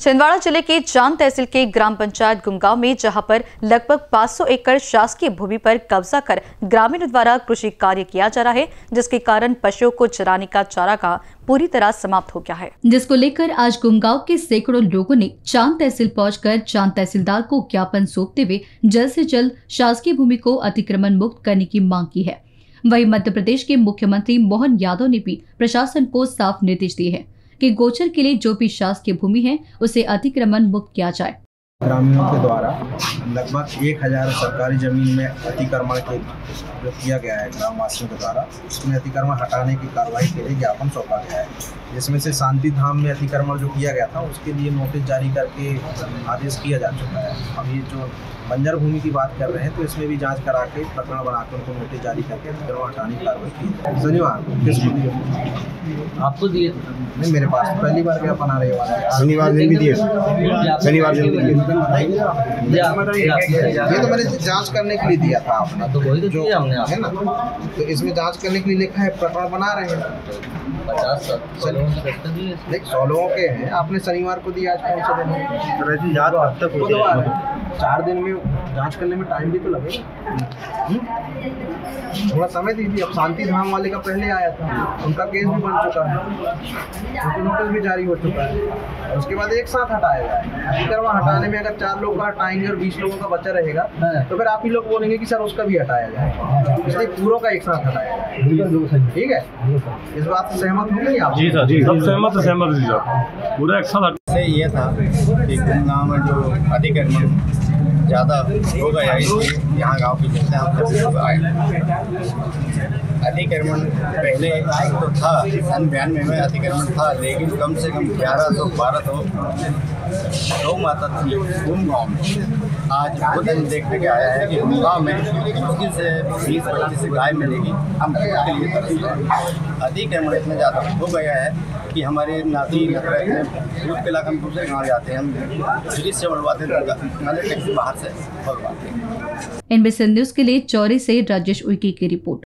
छिंदवाड़ा जिले के चांद तहसील के ग्राम पंचायत गुमगांव में जहां पर लगभग 500 एकड़ शासकीय भूमि पर कब्जा कर ग्रामीणों द्वारा कृषि कार्य किया जा रहा है, जिसके कारण पशुओं को चराने का चारागाह पूरी तरह समाप्त हो गया है, जिसको लेकर आज गुमगांव के सैकड़ों लोगों ने चांद तहसील पहुंचकर चांद तहसीलदार को ज्ञापन सौंपते हुए जल्द से जल्द शासकीय भूमि को अतिक्रमण मुक्त करने की मांग की है। वहीं मध्य प्रदेश के मुख्यमंत्री मोहन यादव ने भी प्रशासन को साफ निर्देश दिए हैं कि गोचर के लिए जो भी शासकीय भूमि है उसे अतिक्रमण मुक्त किया जाए। ग्रामीणों के द्वारा लगभग 1000 सरकारी जमीन में अतिक्रमण के जो किया गया है ग्रामवासियों के द्वारा, उसमें अतिक्रमण हटाने की कार्रवाई के लिए ज्ञापन सौंपा गया है, जिसमें से शांति धाम में अतिक्रमण जो किया गया था उसके लिए नोटिस जारी करके आदेश किया जा चुका है। अब ये जो बंजर भूमि की बात कर रहे हैं तो इसमें भी जांच करा के प्रकरण बनाकर उनको नोटिस जारी करके अतिक्रमण हटाने की कार्रवाई की है। शनिवार किसको दिए? आपको दिए? नहीं, मेरे पास पहली बार ज्ञापन आ रही है। शनिवार दिन भी दिए? शनिवार दिन भी ये तो मैंने जांच करने के लिए दिया था आपने, तो वही जो हमने है ना, तो इसमें जांच करने के लिए लिखा है, प्रकरण बना रहे हैं। 50 लोगों के हैं, आपने शनिवार को दिया, आज कौन सा दिन है? 4 दिन में जांच करने में टाइम भी तो लगेगा, थोड़ा समय दीजिए। अब शांति धाम वाले का पहले आया था, उनका केस भी बन चुका है, नोटिस भी जारी हो चुका है, उसके बाद एक साथ हटाया जाए। अतिक्रमण हटाने में अगर 4 लोग का हटाएंगे और 20 लोगों का बचा रहेगा तो फिर आप ही लोग बोलेंगे कि सर उसका भी हटाया जाए, इसलिए पूरों का एक साथ हटाया जाए। ठीक है, इस बात से सहमत होंगे आप? जी सर, जी सब सहमत जी सर, पूरा एक साथ। ये था कि गुमगांव में जो अतिक्रमण ज़्यादा हो गया, इसलिए यहाँ गांव की जनता हम तहसील पर आए। अतिक्रमण पहले तो था, सन 92 में अतिक्रमण था, लेकिन कम से कम 1100-1200 गौ माता थी गुमगांव में। आज खुद हम देखने के आया है कि गुमगांव में मुश्किल से 20-25 गाय मिलेगी, हम के लिए तरस हैं। अतिक्रमण इतना ज़्यादा हो गया है कि हमारे नाती दूध पिला हम दूसरे गाँव जाते हैं, हम फ्रिज से बढ़वाते हैं, बाहर से बढ़वाते हैं। NBC न्यूज़ के लिए चौरी से राजेश उकी की रिपोर्ट।